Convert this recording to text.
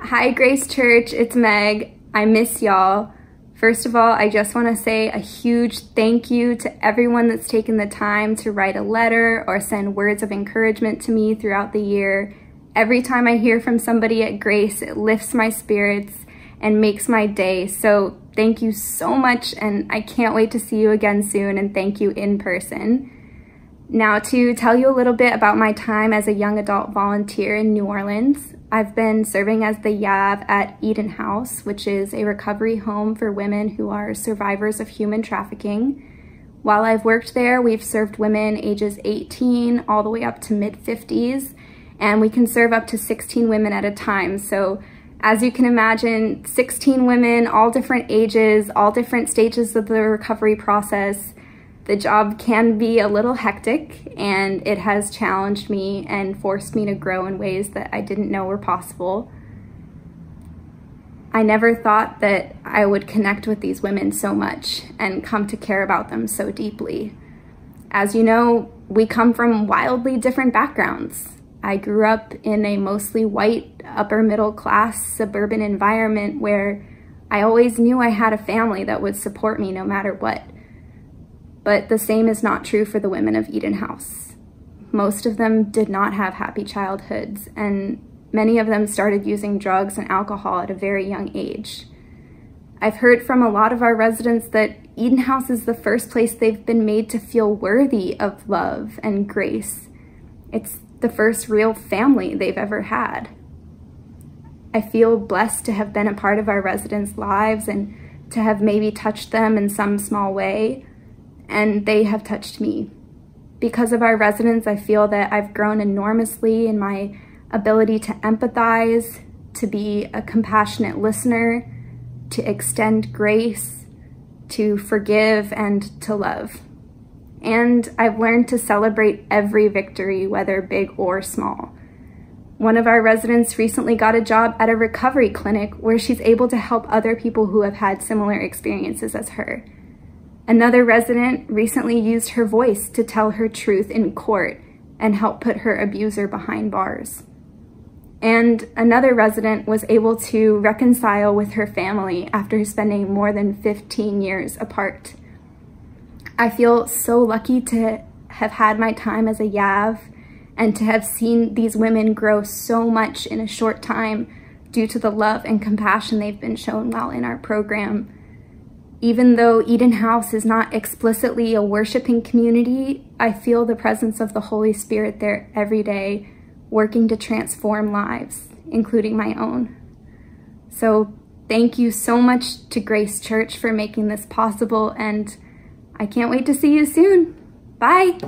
Hi, Grace Church. It's Meg. I miss y'all. First of all, I just want to say a huge thank you to everyone that's taken the time to write a letter or send words of encouragement to me throughout the year. Every time I hear from somebody at Grace, it lifts my spirits and makes my day. So thank you so much, and I can't wait to see you again soon, and thank you in person. Now, to tell you a little bit about my time as a young adult volunteer in New Orleans, I've been serving as the YAV at Eden House, which is a recovery home for women who are survivors of human trafficking. While I've worked there, we've served women ages 18 all the way up to mid-50s, and we can serve up to 16 women at a time. So as you can imagine, 16 women, all different ages, all different stages of the recovery process. The job can be a little hectic, and it has challenged me and forced me to grow in ways that I didn't know were possible. I never thought that I would connect with these women so much and come to care about them so deeply. As you know, we come from wildly different backgrounds. I grew up in a mostly white, upper middle class, suburban environment where I always knew I had a family that would support me no matter what. But the same is not true for the women of Eden House. Most of them did not have happy childhoods, and many of them started using drugs and alcohol at a very young age. I've heard from a lot of our residents that Eden House is the first place they've been made to feel worthy of love and grace. It's the first real family they've ever had. I feel blessed to have been a part of our residents' lives and to have maybe touched them in some small way, and they have touched me. Because of our residents, I feel that I've grown enormously in my ability to empathize, to be a compassionate listener, to extend grace, to forgive, and to love. And I've learned to celebrate every victory, whether big or small. One of our residents recently got a job at a recovery clinic where she's able to help other people who have had similar experiences as her. Another resident recently used her voice to tell her truth in court and help put her abuser behind bars. And another resident was able to reconcile with her family after spending more than 15 years apart. I feel so lucky to have had my time as a YAV and to have seen these women grow so much in a short time due to the love and compassion they've been shown while in our program. Even though Eden House is not explicitly a worshiping community, I feel the presence of the Holy Spirit there every day, working to transform lives, including my own. So thank you so much to Grace Church for making this possible, and I can't wait to see you soon. Bye.